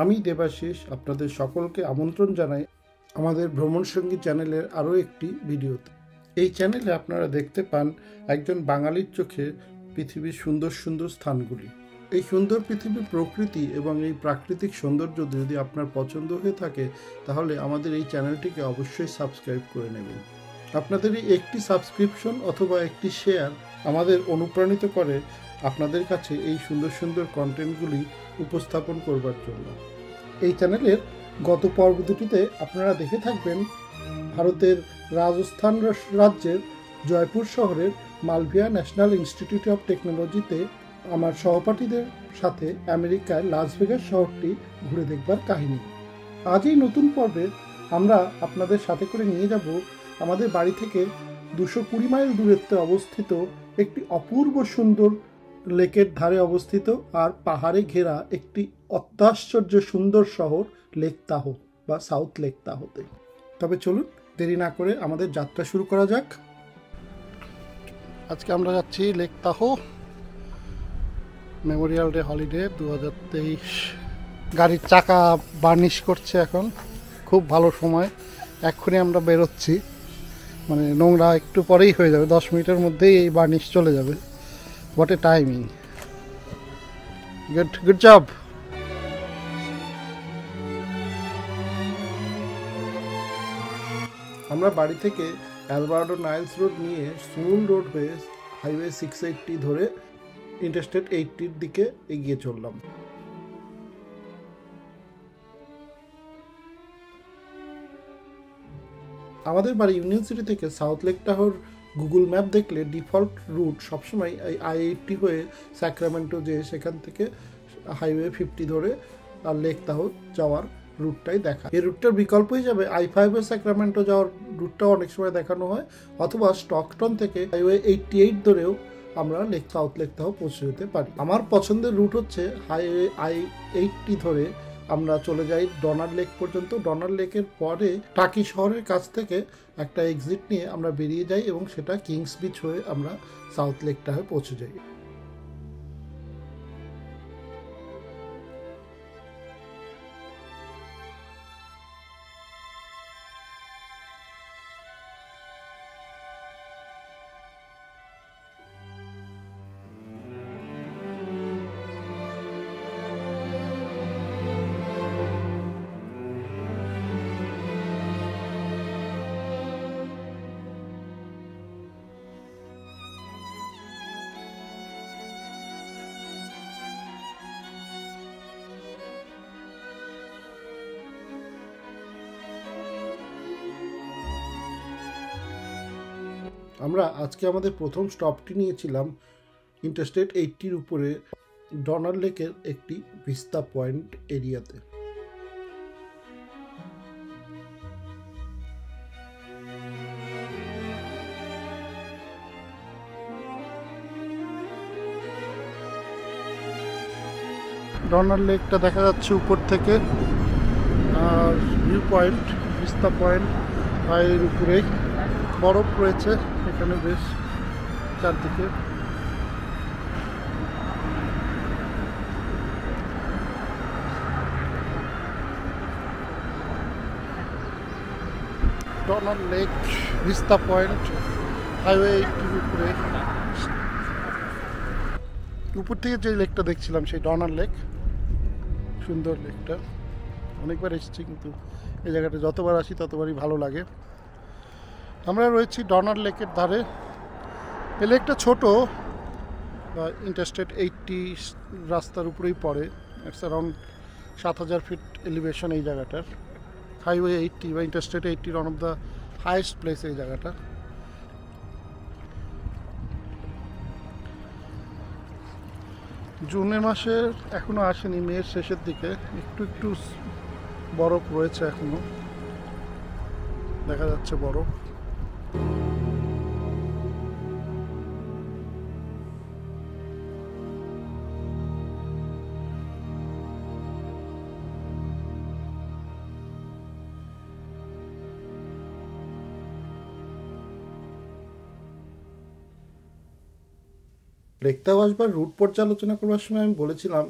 আমি দেবাশিস আপনাদের সকলকে আমন্ত্রণ জানাই আমাদের ভ্রমণ সঙ্গী চ্যানেলের আরও একটি ভিডিওতে। এই চ্যানেলে আপনারা দেখতে পান একজন বাঙালির চোখে পৃথিবীর সুন্দর সুন্দর স্থানগুলি। এই সুন্দর পৃথিবীর প্রকৃতি এবং এই প্রাকৃতিক সৌন্দর্য যদি আপনার পছন্দ হয়ে থাকে তাহলে আমাদের এই চ্যানেলটিকে অবশ্যই সাবস্ক্রাইব করে নেবেন। আপনাদের এই একটি সাবস্ক্রিপশন অথবা একটি শেয়ার আমাদের অনুপ্রাণিত করে আপনাদের কাছে এই সুন্দর সুন্দর কন্টেন্টগুলি উপস্থাপন করবার জন্য। এই চ্যানেলের গত পর্ব দুটিতে আপনারা দেখে থাকবেন ভারতের রাজস্থান রাজ্যের জয়পুর শহরের মালভিয়া ন্যাশনাল ইনস্টিটিউট অফ টেকনোলজিতে আমার সহপাঠীদের সাথে আমেরিকায় লাস ভেগাস শহরটি ঘুরে দেখবার কাহিনী। আজ এই নতুন পর্বে আমরা আপনাদের সাথে করে নিয়ে যাব আমাদের বাড়ি থেকে 220 মাইল দূরত্বে অবস্থিত একটি অপূর্ব সুন্দর লেকের ধারে অবস্থিত আর পাহাড়ে ঘেরা একটি অত্যাশ্চর্য সুন্দর শহর লেক তাহো বা সাউথ লেক তাহোতে। তবে চলুন দেরি না করে আমাদের যাত্রা শুরু করা যাক। আজকে আমরা যাচ্ছি লেক তাহো, মেমোরিয়াল ডে হলিডে 2023। গাড়ির চাকা বার্নিশ করছে, এখন খুব ভালো সময়। এক্ষুনি আমরা বেরোচ্ছি, মানে নোংরা একটু পরেই হয়ে যাবে, 10 মিনিটের মধ্যেই এই বার্নিশ চলে যাবে। What a timing! Good job! আমরা বাড়ি থেকে এলভার্ডো নাইলস রোড নিয়ে স্মুল রোড হয়ে হাইওয়ে 680 ধরে ইন্টারস্টেট 80 দিকে এগিয়ে চললাম। আমাদের বাড়ি ইউনিভার্সিটি থেকে সাউথ লেক টাহোর গুগল ম্যাপ দেখলে ডিফল্ট রুট সবসময় I-80 হয়ে স্যাক্রামেন্টো যেয়ে সেখান থেকে হাইওয়ে 50 ধরে আর লেক তাহো যাওয়ার রুটটাই দেখা। এই রুটটার বিকল্প হিসাবে I-5 স্যাক্রামেন্টো যাওয়ার রুটটাও অনেক সময় দেখানো হয়, অথবা স্টকটন থেকে হাইওয়ে 88 ধরেও আমরা লেক সাউথ লেক তাহো পৌঁছে যেতে পারি। আমার পছন্দের রুট হচ্ছে হাইওয়ে I-80 ধরে আমরা চলে যাই ডনার লেক পর্যন্ত। ডনার লেকের পরে টাকি শহরের কাছ থেকে একটা এক্সিট নিয়ে আমরা বেরিয়ে যাই এবং সেটা কিংস বিচ হয়ে আমরা সাউথ লেকটা হয়ে পৌঁছে যাই। আমরা আজকে আমাদের প্রথম স্টপটি নিয়েছিলাম ইন্টারস্টেট 80-র উপরে ডনার লেকের একটি ভিস্তা পয়েন্ট এরিয়াতে। ডনার লেকটা দেখা যাচ্ছে উপর থেকে, আর ভিউ পয়েন্ট ভিস্তা পয়েন্ট এর উপরে বরফ রয়েছে এখানে বেশ চারদিকে। Donner lake vista point highway 80-র উপরে, উপর থেকে যে লেকটা দেখছিলাম সেই ডনার লেক, সুন্দর লেকটা। অনেকবার এসেছি কিন্তু এই জায়গাটা যতবার আসি ততবারই ভালো লাগে। আমরা রয়েছি ডনার লেকের ধারে। এই লেকটা ছোট, ইন্টারস্টেট 80 রাস্তার উপরেই পড়ে। ইটস অ্যারাউন্ড 7000 ফিট এলিভেশন এই জায়গাটার। হাইওয়ে 80 বা interstate 80 one of the highest place এই জায়গাটা। জুনের মাসের এখনও আসেনি, মেয়ের শেষের দিকে একটু একটু বরফ রয়েছে, এখনও দেখা যাচ্ছে বরফ। লেক তাহো আসবার রুট পর্যালোচনা করবার সময় আমি বলেছিলাম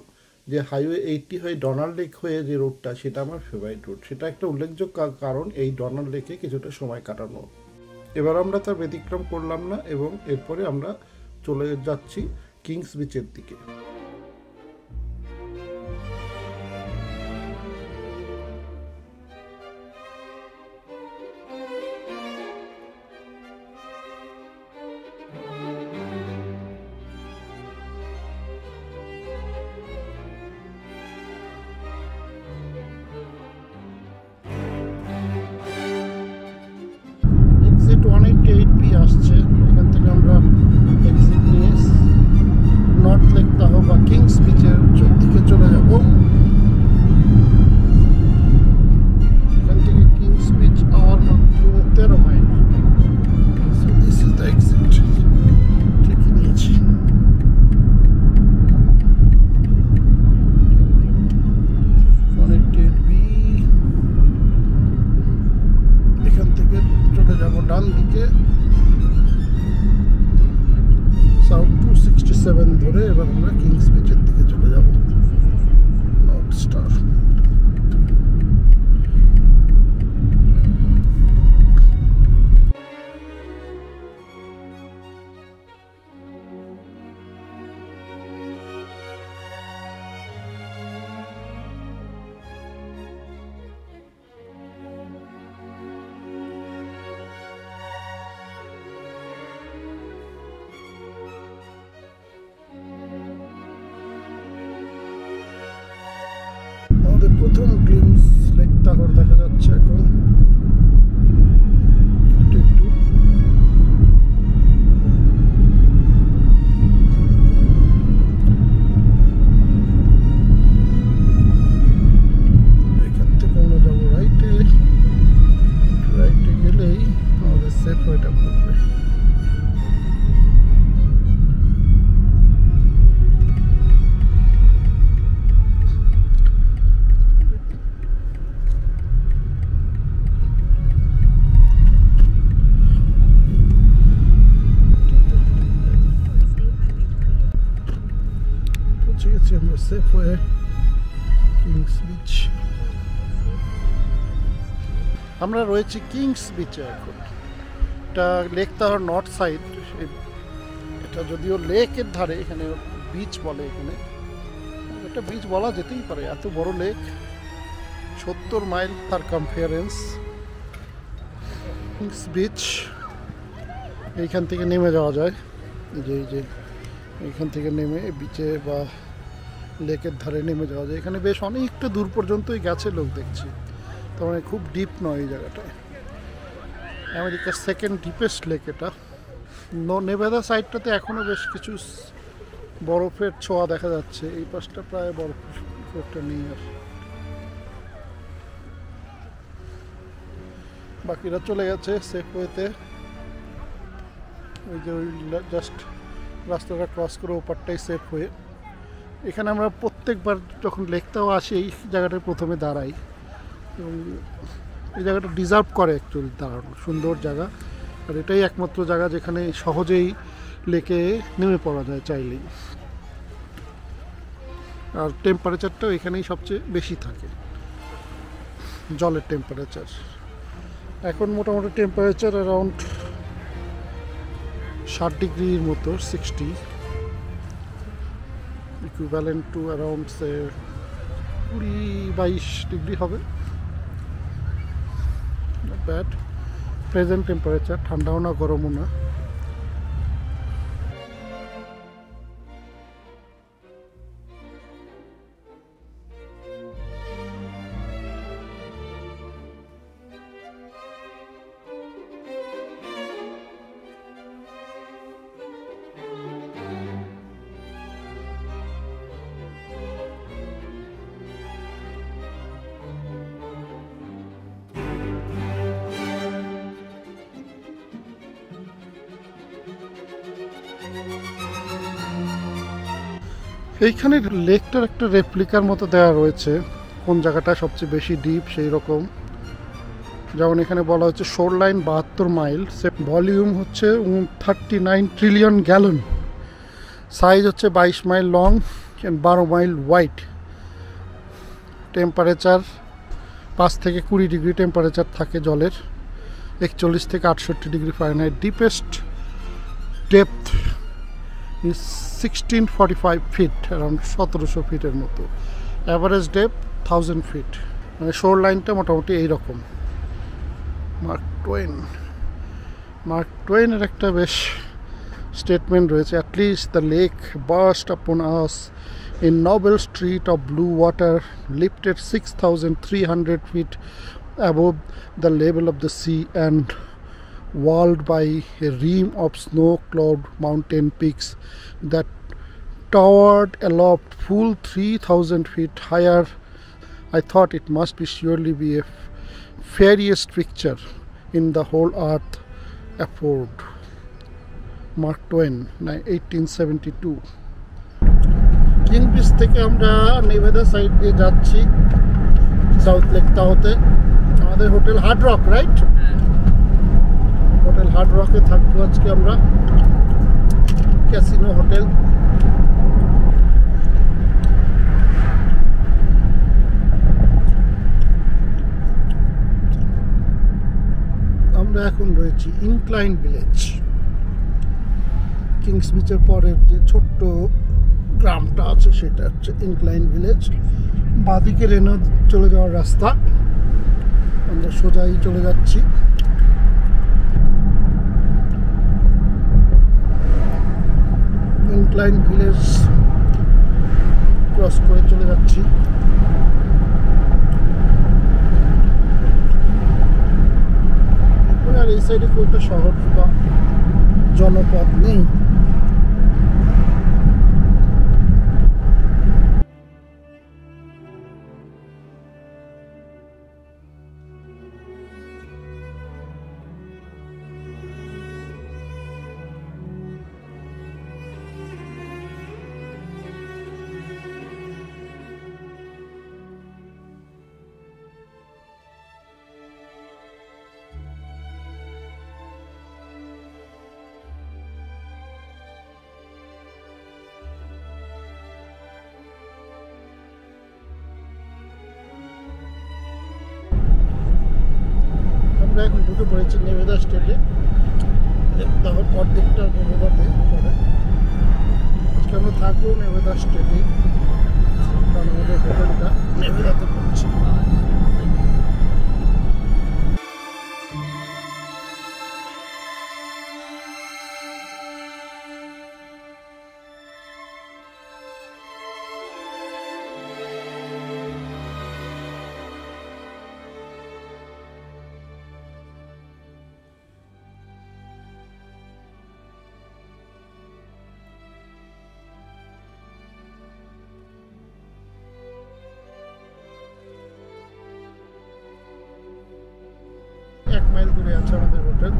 যে হাইওয়ে 80 হয়ে ডনার লেক হয়ে যে রুটটা, সেটা আমার ফেভারিট রুট। সেটা একটা উল্লেখযোগ্য কারণ এই ডনার লেকে কিছুটা সময় কাটানো। এবার আমরা তার ব্যতিক্রম করলাম না এবং এরপরে আমরা চলে যাচ্ছি কিংস বিচের দিকে। প্রথম গ্লিমস লেক তাহোর দেখা যাচ্ছে এখন। এখান থেকে আমরা যাবো রাইটে, রাইটে গেলেই আমাদের সেফ ওয়েটা পড়বে। আমরা রয়েছি কিংস বিচে এখন। এটা লেক তাহোর নর্থ সাইড। এটা যদিও লেকের ধারে, এখানে বিচ বলে, এখানে একটা বিচ বলা যেতেই পারে, এত বড় লেক। 70 মাইল তার কনফারেন্স। কিংস বিচ এইখান থেকে নেমে যাওয়া যায়, যে এইখান থেকে নেমে বিচে বা লেকের ধারে নেমে যাওয়া যায়। এখানে বেশ অনেকটা দূর পর্যন্তই গেছে লোক দেখছি, তার মানে খুব ডিপ নয় এই জায়গাটায়। আমেরিকার সেকেন্ড ডিপেস্ট লেক এটা। নেভাদা সাইডটাতে এখনও বেশ কিছু বরফের ছোঁয়া দেখা যাচ্ছে, এই পাশটা প্রায় বরফটা নেই আর। বাকিরা চলে গেছে সেফওয়েতে, ওই যে ওই জাস্ট রাস্তাটা ক্রস করে ওপারটাই সেফওয়ে। এখানে আমরা প্রত্যেকবার যখন লেক তাহো আসি এই জায়গাটা প্রথমে দাঁড়াই, এবং এই জায়গাটা ডিজার্ভ করে অ্যাকচুয়ালি দাঁড়ানো। সুন্দর জায়গা, আর এটাই একমাত্র জায়গা যেখানে সহজেই লেকে নেমে পড়া যায় চাইলেই, আর টেম্পারেচারটাও এখানেই সবচেয়ে বেশি থাকে, জলের টেম্পারেচার। এখন মোটামুটি টেম্পারেচার অ্যারাউন্ড 60 ডিগ্রির মতো, 60 ইকুইভ্যালেন্ট টু অ্যারাউন্ড 22 ডিগ্রি হবে। Bad present temperature, ঠান্ডাও না গরমও না। এইখানে লেকটার একটা রেপ্লিকার মতো দেওয়া রয়েছে, কোন জায়গাটা সবচেয়ে বেশি ডিপ সেই রকম। যেমন এখানে বলা হচ্ছে শোর লাইন 72 মাইল, সে ভলিউম হচ্ছে 39 ট্রিলিয়ন গ্যালন, সাইজ হচ্ছে 22 mile long and 12 mile wide. Temperature 5 থেকে 20 ডিগ্রি টেম্পারেচার থাকে জলের, 41 থেকে 68 degree Fahrenheit. Deepest depth is 1645 feet, around 1700 ফিটের মতো। অ্যাভারেজ ডেপথ 1000 ফিট, মানে শোর লাইনটা মোটামুটি এইরকম। মার্ক টোয়েনের একটা বেশ স্টেটমেন্ট রয়েছে, at least the lake burst upon us in noble street of blue water lifted 6300 feet above the level of the sea and walled by a rim of snow-cloud mountain peaks that towered aloft full 3,000 feet higher. I thought it must be surely be a fairest picture in the whole earth afford. Mark Twain, 1872. Kings Beach থেকে আমরা Nevada side দিয়ে যাচ্ছি south Lake টাহোতে। আমাদের hotel Hard Rock, right? Hotel Hard রকে থাকবো আজকে আমরা, ক্যাসিনো হোটেল। আমরা এখন রয়েছি ইনক্লাইন ভিলেজ, কিংস বিচের পরের যে ছোট্ট গ্রামটা আছে সেটা হচ্ছে ইনক্লাইন ভিলেজ। বাদিকে রেনো চলে যাওয়ার রাস্তা, আমরা সোজাই চলে যাচ্ছি। ইনক্লাইন ভিলেজ ক্রস করে চলে যাচ্ছি। আর এই সাইডে খুব একটা শহর বা জনপদ নেই। এখন ঢুকে পড়েছি নেভাদা স্টেটে, তাহলে অর্ধেকটা নেভাদাতে। আজকে আমরা থাকবো নেভাদা স্টেটে, কারণ আমাদের হোটেলটা নেভাদাতে পড়েছি। মাইল দূরে আছে আমাদের হোটেল।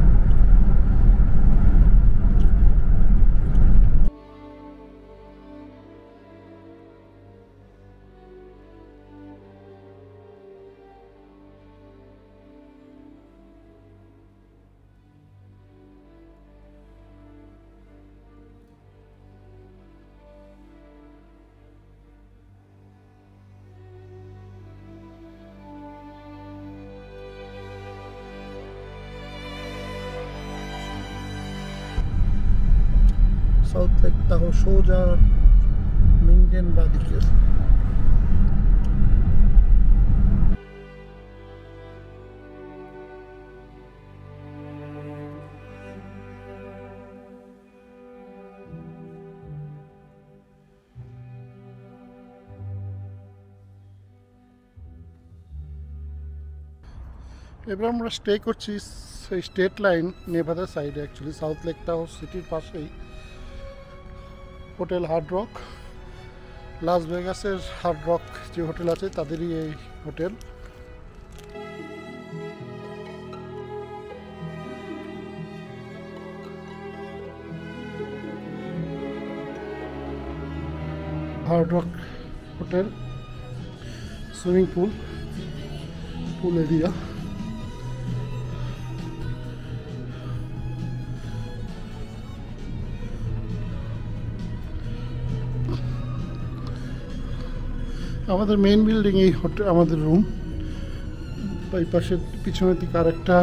সাউথ লেক তাহো সোজা মিন্ডেন বাদিকে। এবার আমরা স্টে করছি সেই স্টেট লাইন নেভাদা সাইডে, অ্যাকচুয়ালি সাউথ লেক তাহো সিটির পাশেই হোটেল হার্ড রক। লাস ভেগাসের হার্ড রক যে হোটেল আছে তাদেরই এই hotel. Hard Rock hotel, swimming pool, pool area. আমাদের মেইন বিল্ডিং এই হোটেল আমাদের রুম বাই পাশে পিছনে দিকে আরেকটা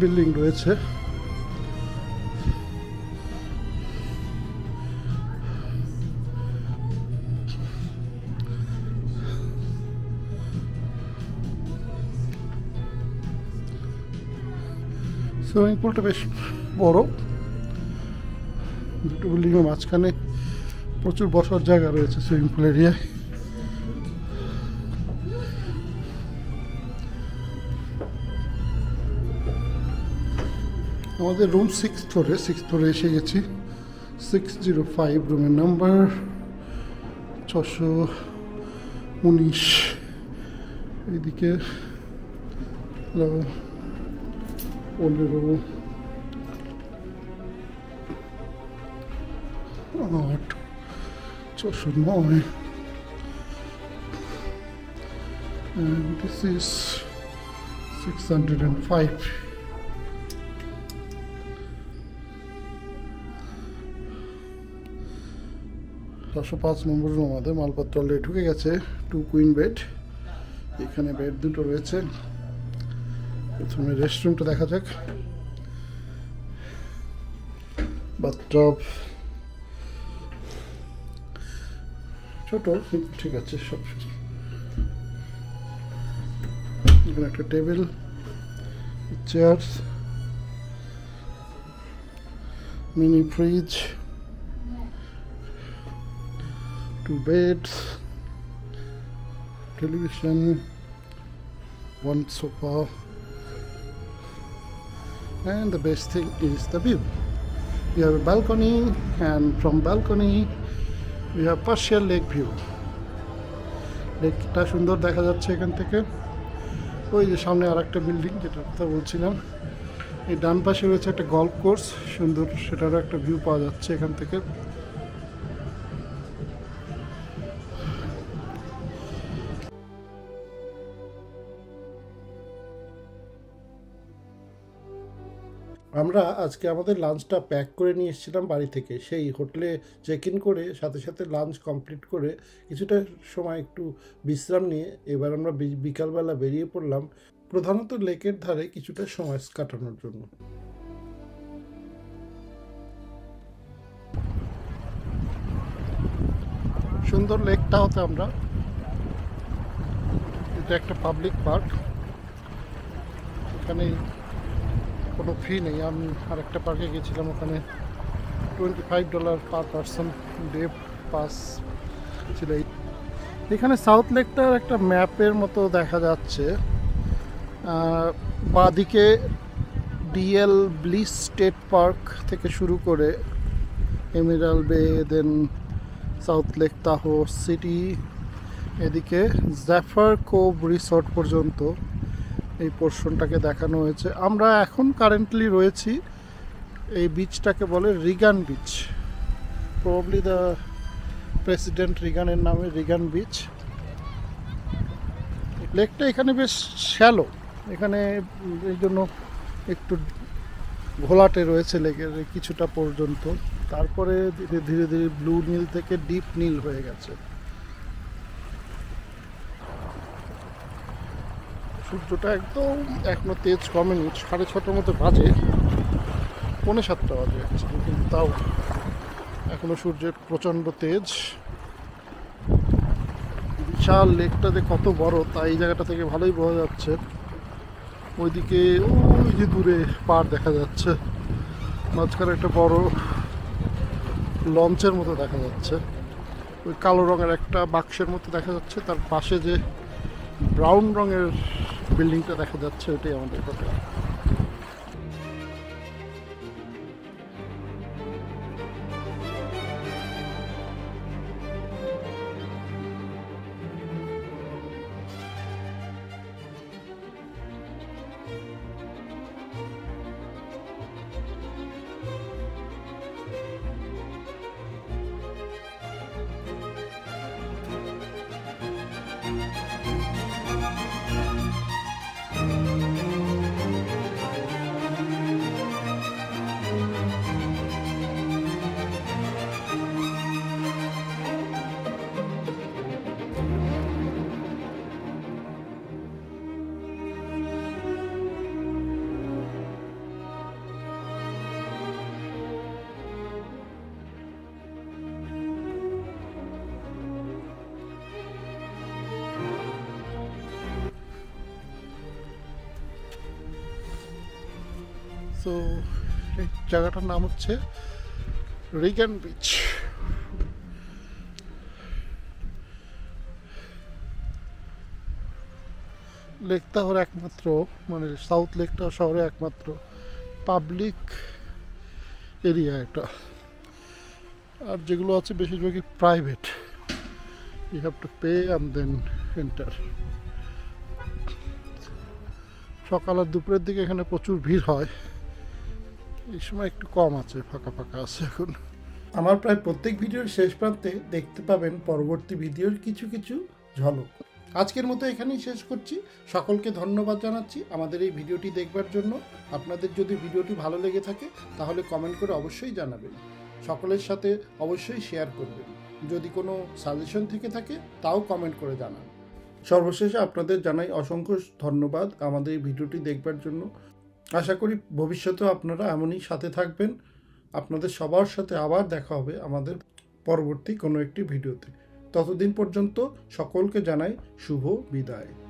বিল্ডিং রয়েছে সুইমিং পুলটা বেশ বড় দুটো বিল্ডিংয়ের মাঝখানে প্রচুর বসার জায়গা রয়েছে সুইমিং পুল এরিয়ায় আমাদের রুম 6th floor এসে গেছি 605 রুমের নাম্বার 619 এইদিকে Only 8, 609, and this is 605. Last pass number no other Malpatra late to get 2 queen bed. You can a bed to reach it. প্রথমে রেস্টরুমটা দেখা যাক বাথটব ছোট ঠিক আছে সব এখানে একটা table chairs mini fridge 2 beds television 1 sofa And the best thing is the view. We have a balcony, and from balcony we have partial lake view. Lake ta sundor dekha jacche ekhan theke. Oi je samne arekta building jetar kotha bolchilam. Ei dan pashe royeche ekta golf course, sundor setaro ekta view paoa jacche ekhan theke. আমরা আজকে আমাদের লাঞ্চটা pack করে নিয়ে এসেছিলাম বাড়ি থেকে সেই হোটেলে চেক ইন করে সাথে সাথে লাঞ্চ কমপ্লিট করে কিছুটা সময় একটু বিশ্রাম নিয়ে এবার আমরা বিকাল বেলা বেরিয়ে পড়লাম প্রধানত লেকের ধারে কিছুটা সময় কাটানোর জন্য সুন্দর লেকটাতে আমরা এটা একটা পাবলিক পার্ক এখানে কোনো ফি নেই আমি আরেকটা পার্কে গিয়েছিলাম ওখানে $25 পার পারসন ডে পাস ছিল এখানে সাউথ লেকটার একটা ম্যাপের মতো দেখা যাচ্ছে বাঁদিকে ডিএল ব্লিস স্টেট পার্ক থেকে শুরু করে Emerald Bay then south lake Tahoe city এদিকে জ্যাফার কোভ রিসর্ট পর্যন্ত এই পোর্শনটাকে দেখানো হয়েছে আমরা এখন কারেন্টলি রয়েছি এই বিচটাকে বলে Reagan beach probably the president রিগানের নামে রিগান বিচ লেকটা এখানে বেশ শ্যালো এখানে এই জন্য একটু ঘোলাটে রয়েছে লেকের কিছুটা পর্যন্ত তারপরে ধীরে ধীরে ধীরে ব্লু নীল থেকে ডিপ নীল হয়ে গেছে সূর্যটা একদম এখনো তেজ কমেনি 6:30 মতো বাজে 6:45 বাজে কিন্তু তাও এখনো সূর্যের প্রচণ্ড তেজ বিশাল লেকটাতে কত বড় তাই এই জায়গাটা থেকে ভালোই বোঝা যাচ্ছে ওইদিকে ওই যে দূরে পাড় দেখা যাচ্ছে মাঝখানে একটা বড় লঞ্চের মতো দেখা যাচ্ছে ওই কালো রঙের একটা বাক্সের মতো দেখা যাচ্ছে তার পাশে যে ব্রাউন রঙের বিল্ডিংটা দেখা যাচ্ছে ওটাই আমাদের কথা তো এই জায়গাটার নাম হচ্ছে রিগান বিচ। লেক তাহোর একমাত্র, মানে সাউথ লেকটা শহরে একমাত্র পাবলিক এরিয়া এটা, আর যেগুলো আছে বেশিরভাগই private. You have to pay and then enter. সকাল আর দুপুরের দিকে এখানে প্রচুর ভিড় হয়, এই সময় একটু কম আছে, ফাঁকা ফাঁকা আছে এখন। আমার প্রায় প্রত্যেক ভিডিওর শেষ প্রান্তে দেখতে পাবেন পরবর্তী ভিডিওর কিছু কিছু ঝলক। আজকের মতো এখানেই শেষ করছি। সকলকে ধন্যবাদ জানাচ্ছি আমাদের এই ভিডিওটি দেখবার জন্য। আপনাদের যদি ভিডিওটি ভালো লেগে থাকে তাহলে কমেন্ট করে অবশ্যই জানাবেন, সকলের সাথে অবশ্যই শেয়ার করবেন। যদি কোনো সাজেশন থেকে থাকে তাও কমেন্ট করে জানান। সর্বশেষে আপনাদের জানাই অসংখ্য ধন্যবাদ আমাদের এই ভিডিওটি দেখবার জন্য। আশা করি ভবিষ্যতেও আপনারা এমনই সাথে থাকবেন। আপনাদের সবার সাথে আবার দেখা হবে আমাদের পরবর্তী কোনো একটি ভিডিওতে। ততদিন পর্যন্ত সকলকে জানাই শুভ বিদায়।